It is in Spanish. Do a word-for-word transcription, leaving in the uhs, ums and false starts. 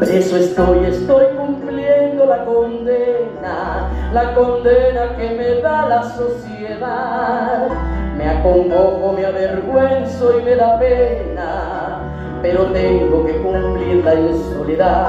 preso estoy, estoy cumpliendo la condena, la condena que me da la sociedad. Me acongojo, me avergüenzo y me da pena, pero tengo que cumplirla en soledad.